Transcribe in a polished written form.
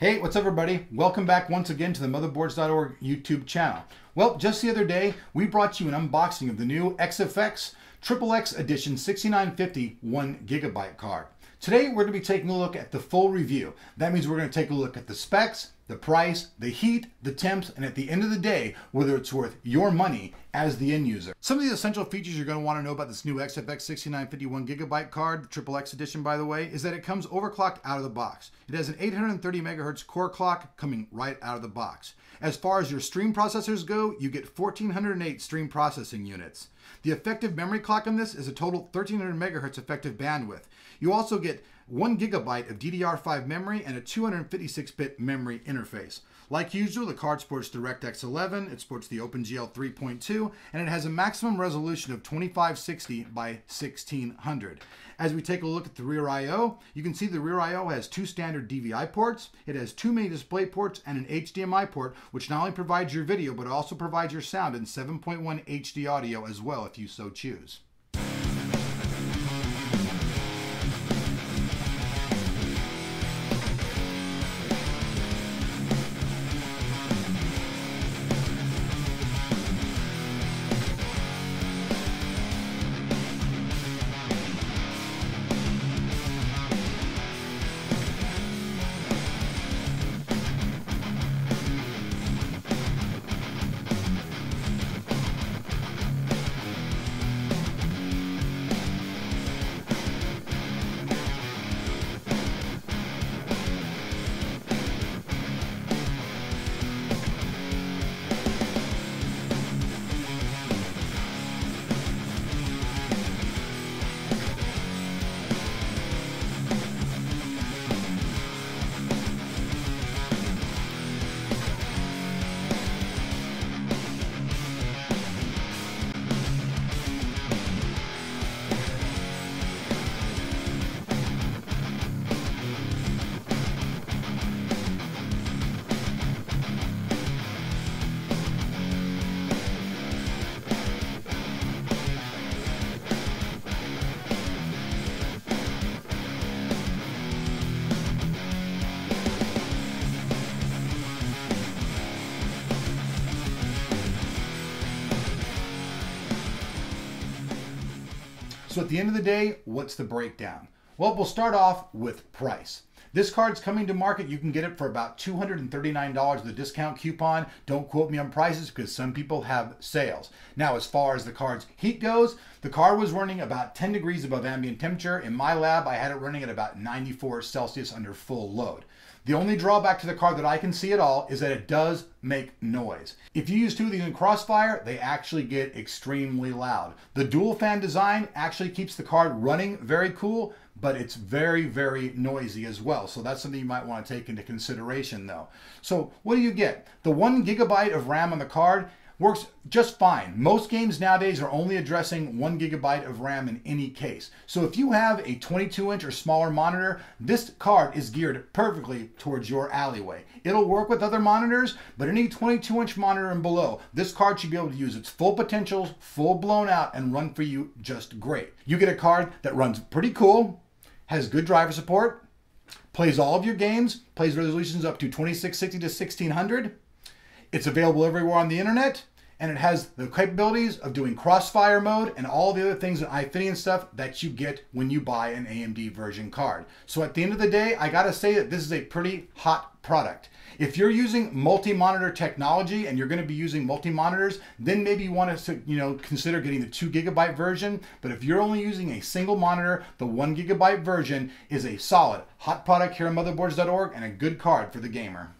Hey, what's up everybody? Welcome back once again to the Motherboards.org YouTube channel. Well, just the other day, we brought you an unboxing of the new XFX XXX edition 6950 1GB card. Today, we're gonna be taking a look at the full review. That means we're gonna take a look at the specs, the price, the heat, the temps, and at the end of the day, whether it's worth your money as the end user. Some of the essential features you're gonna wanna know about this new XFX 6950 1GB card, the XXX edition by the way, is that it comes overclocked out of the box. It has an 830 megahertz core clock coming right out of the box. As far as your stream processors go, you get 1408 stream processing units. The effective memory clock on this is a total 1300 megahertz effective bandwidth. You also get 1GB of DDR5 memory and a 256-bit memory interface. Like usual, the card sports DirectX 11, it sports the OpenGL 3.2, and it has a maximum resolution of 2560 by 1600. As we take a look at the rear I.O., you can see the rear I.O. has two standard DVI ports, it has two mini display ports, and an HDMI port, which not only provides your video, but also provides your sound and 7.1 HD audio as well, if you so choose. So at the end of the day, what's the breakdown? Well, we'll start off with price. This card's coming to market. You can get it for about $239 with a discount coupon. Don't quote me on prices because some people have sales. Now, as far as the card's heat goes, the card was running about 10 degrees above ambient temperature. In my lab, I had it running at about 94 Celsius under full load. The only drawback to the card that I can see at all is that it does make noise. If you use two of these in Crossfire, they actually get extremely loud. The dual fan design actually keeps the card running very cool, but it's very, very noisy as well. So that's something you might want to take into consideration though. So what do you get? The 1GB of RAM on the card works just fine. Most games nowadays are only addressing 1GB of RAM in any case. So if you have a 22-inch or smaller monitor, this card is geared perfectly towards your alleyway. It'll work with other monitors, but any 22-inch monitor and below, this card should be able to use its full potentials, full blown out, and run for you just great. You get a card that runs pretty cool, has good driver support, plays all of your games, plays resolutions up to 2660 to 1600. It's available everywhere on the internet, and it has the capabilities of doing Crossfire mode and all the other things in iFitty and stuff that you get when you buy an AMD version card. So at the end of the day, I gotta say that this is a pretty hot product. If you're using multi-monitor technology and you're gonna be using multi-monitors, then maybe you want to consider getting the 2GB version. But if you're only using a single monitor, the 1GB version is a solid hot product here on Motherboards.org and a good card for the gamer.